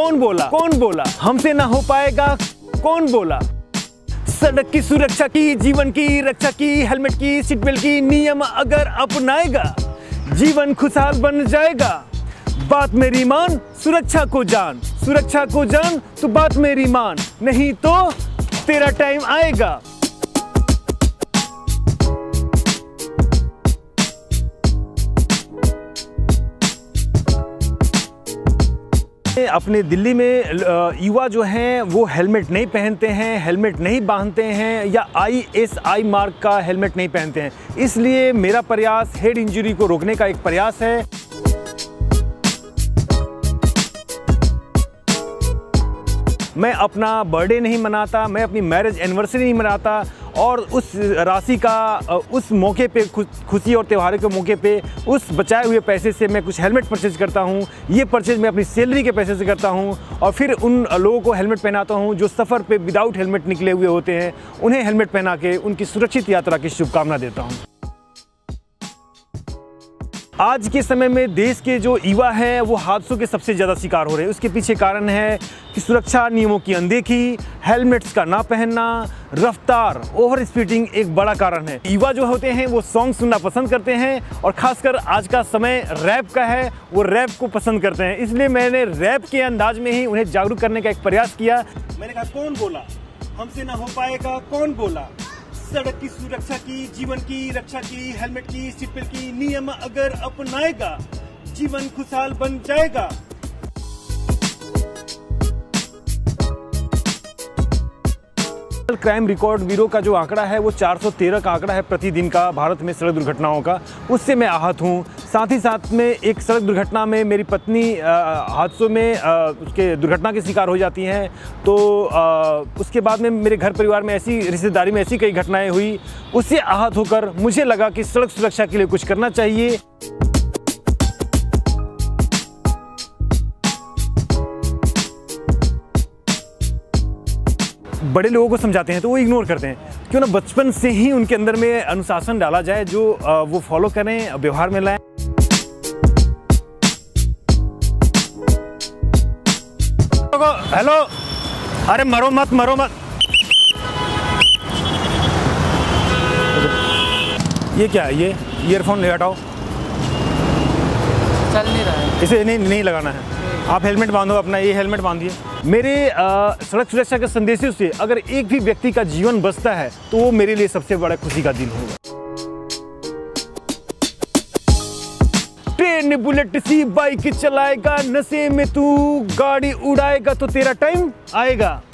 कौन बोला हमसे ना हो पाएगा, कौन बोला। सड़क की सुरक्षा की, जीवन की रक्षा की, हेलमेट की, सीट बेल्ट की, नियम अगर अपनाएगा जीवन खुशहाल बन जाएगा। बात मेरी मान, सुरक्षा को जान, सुरक्षा को जान तो बात मेरी मान, नहीं तो तेरा टाइम आएगा। अपने दिल्ली में युवा जो हैं वो हेलमेट नहीं पहनते हैं, हेलमेट नहीं बांधते हैं या ISI मार्क का हेलमेट नहीं पहनते हैं। इसलिए मेरा प्रयास हेड इंजरी को रोकने का एक प्रयास है। मैं अपना बर्थडे नहीं मनाता, मैं अपनी मैरिज एनिवर्सरी नहीं मनाता और उस राशि का उस मौके पे खुशी और त्योहारों के मौके पे उस बचाए हुए पैसे से मैं कुछ हेलमेट परचेज करता हूँ। ये परचेज मैं अपनी सैलरी के पैसे से करता हूँ और फिर उन लोगों को हेलमेट पहनाता हूँ जो सफ़र पे विदाउट हेलमेट निकले हुए होते हैं। उन्हें हेलमेट पहना के उनकी सुरक्षित यात्रा की शुभकामना देता हूँ। आज के समय में देश के जो युवा हैं वो हादसों के सबसे ज़्यादा शिकार हो रहे हैं। उसके पीछे कारण है कि सुरक्षा नियमों की अनदेखी, हेलमेट्स का ना पहनना, रफ्तार, ओवर स्पीडिंग एक बड़ा कारण है। युवा जो होते हैं वो सॉन्ग सुनना पसंद करते हैं और ख़ासकर आज का समय रैप का है, वो रैप को पसंद करते हैं। इसलिए मैंने रैप के अंदाज में ही उन्हें जागरूक करने का एक प्रयास किया। मैंने कहा कौन बोला हमसे ना हो पाएगा, कौन बोला। सड़क की सुरक्षा की, जीवन की रक्षा की, हेलमेट की, सीट बेल्ट की, नियम अगर अपनाएगा जीवन खुशहाल बन जाएगा। क्राइम रिकॉर्ड ब्यूरो का जो आंकड़ा है वो 413 का आंकड़ा है प्रतिदिन का भारत में सड़क दुर्घटनाओं का। उससे मैं आहत हूँ। साथ ही साथ में एक सड़क दुर्घटना में मेरी पत्नी हादसों में उसके दुर्घटना के शिकार हो जाती हैं। तो उसके बाद में मेरे घर परिवार में ऐसी, रिश्तेदारी में ऐसी कई घटनाएं हुई। उससे आहत होकर मुझे लगा कि सड़क सुरक्षा के लिए कुछ करना चाहिए। बड़े लोगों को समझाते हैं तो वो इग्नोर करते हैं। क्यों ना बचपन से ही उनके अंदर में अनुशासन डाला जाए जो वो फॉलो करें, व्यवहार में लाएं। हेलो, अरे मरो मत, मरो मत। ये क्या है? ये ईयरफोन ले हटाओ, चल नहीं रहा है, इसे नहीं लगाना है। आप हेलमेट बांधो अपना, ये हेलमेट बांधिए। मेरे सड़क सुरक्षा के संदेशों से अगर एक भी व्यक्ति का जीवन बचता है तो वो मेरे लिए सबसे बड़ा खुशी का दिन होगा। ट्रेन बुलेट सी बाइक चलाएगा, नशे में तू गाड़ी उड़ाएगा तो तेरा टाइम आएगा।